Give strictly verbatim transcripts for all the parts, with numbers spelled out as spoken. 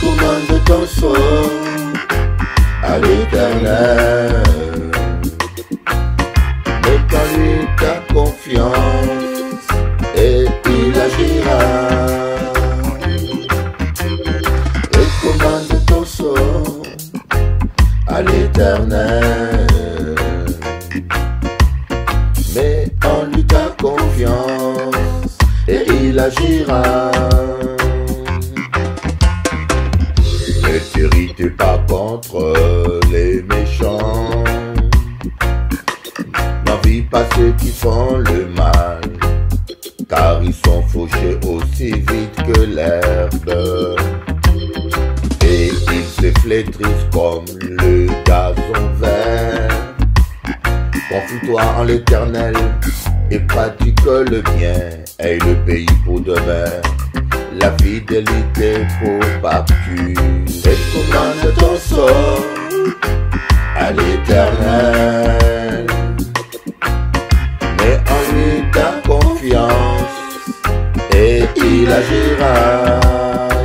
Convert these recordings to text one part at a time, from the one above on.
commande ton sort à l'Éternel. Mets en lui ta confiance et il agira. Et commande ton sort à l'Éternel. Mets en lui ta confiance et il agira. Ne t'irrite pas contre les méchants, n'envie pas ceux qui font le mal, car ils sont fauchés aussi vite que l'herbe, et ils se flétrissent comme le gazon vert. Confie-toi en l'Éternel et pratique le bien, et le pays pour demain, la fidélité pour partout. Et commande ton sort à l'Éternel. Mets en lui ta confiance et il agira.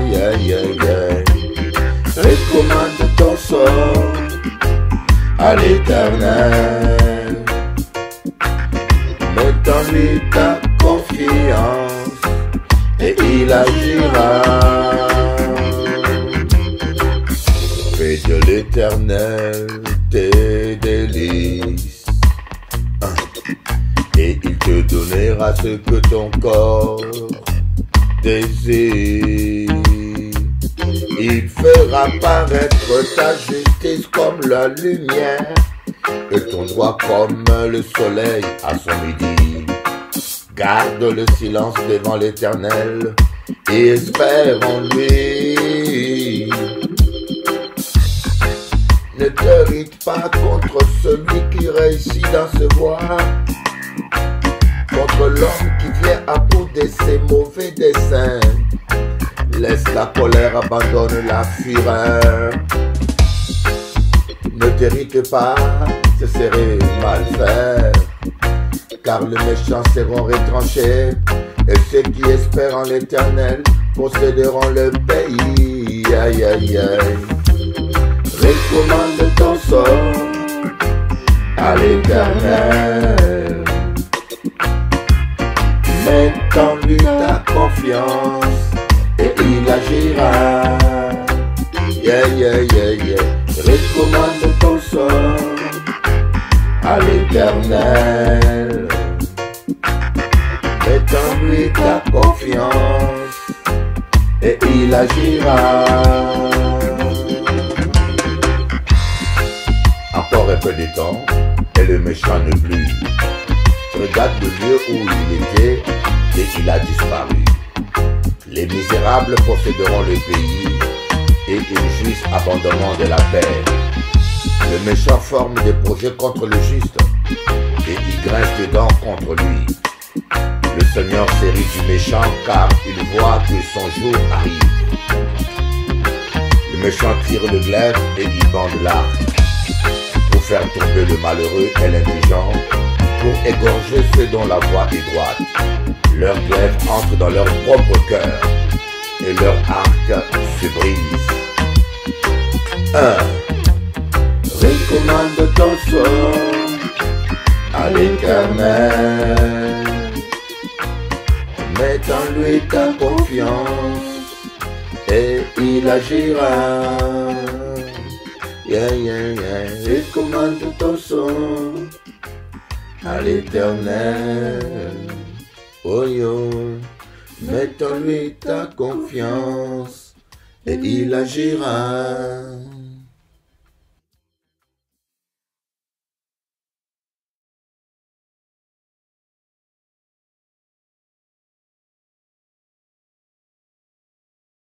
Yeah, yeah, yeah. Et commande ton sort à l'Éternel. Mets en lui ta confiance et il agira. Fais de l'Éternel tes délices, et il te donnera ce que ton corps désire. Il fera paraître ta justice comme la lumière, et ton droit comme le soleil à son midi. Garde le silence devant l'Éternel et espère en lui. Ne t'irrite pas contre celui qui réussit dans ce voie, contre l'homme qui vient à bout de ses mauvais desseins. Laisse la colère, abandonne la fureur. Ne t'irrite pas, ce serait mal faire, car les méchants seront retranchés, et ceux qui espèrent en l'Éternel posséderont le pays. Aïe, aïe, aïe. Recommande ton sort à l'Éternel. Mets en lui ta confiance et il agira. Yeah, yeah, yeah, yeah. Recommande ton sort à l'Éternel. Mets en lui ta confiance et il agira. Encore un peu de temps et le méchant ne plus. Regarde le lieu où il était et il a disparu. Les misérables posséderont le pays et ils jouissent abondamment de la paix. Le méchant forme des projets contre le juste et il grince des dents contre lui. Le Seigneur s'irrite du méchant car il voit que son jour arrive. Le méchant tire le glaive et il bande l'arc, faire tomber le malheureux et l'indigent, pour égorger ceux dont la voie est droite. Leur glaive entre dans leur propre cœur, et leur arc se brise. un. Recommande ton sort à l'Éternel. Mets en lui ta confiance, et il agira. Yeah, yeah, yeah. Et commande ton sort à l'Éternel. Oh yo, mets en lui ta confiance et il agira.